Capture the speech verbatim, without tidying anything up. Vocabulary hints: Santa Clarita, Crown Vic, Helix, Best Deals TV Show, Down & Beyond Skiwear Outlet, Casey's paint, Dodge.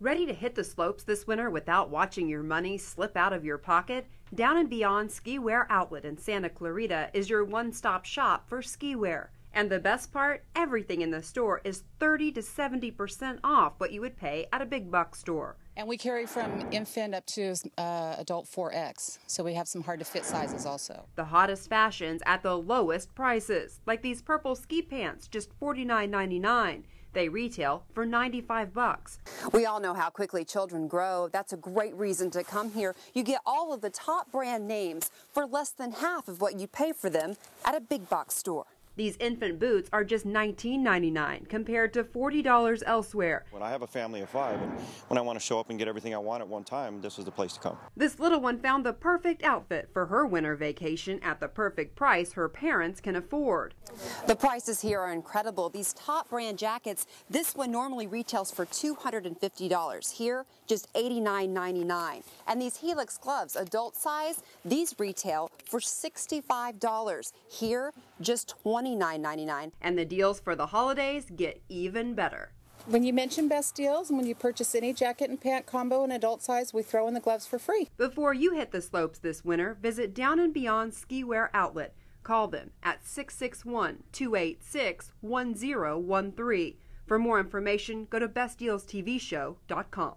Ready to hit the slopes this winter without watching your money slip out of your pocket? Down and Beyond Ski Wear Outlet in Santa Clarita is your one-stop shop for ski wear. And the best part, everything in the store is thirty to seventy percent off what you would pay at a big box store. And we carry from infant up to uh, adult four X, so we have some hard to fit sizes also. The hottest fashions at the lowest prices, like these purple ski pants, just forty-nine ninety-nine. They retail for ninety-five bucks. We all know how quickly children grow. That's a great reason to come here. You get all of the top brand names for less than half of what you pay for them at a big box store. These infant boots are just nineteen ninety-nine compared to forty dollars elsewhere. When I have a family of five and when I want to show up and get everything I want at one time, this is the place to come. This little one found the perfect outfit for her winter vacation at the perfect price her parents can afford. The prices here are incredible. These top brand jackets, this one normally retails for two hundred fifty dollars. Here, just eighty-nine ninety-nine. And these Helix gloves, adult size, these retail for sixty-five dollars. Here, just twenty-nine ninety-nine. And the deals for the holidays get even better. When you mention Best Deals and when you purchase any jacket and pant combo in adult size, we throw in the gloves for free. Before you hit the slopes this winter, visit Down and Beyond Ski Wear Outlet. Call them at six six one, two eight six, one zero one three. For more information, go to best deals t v show dot com.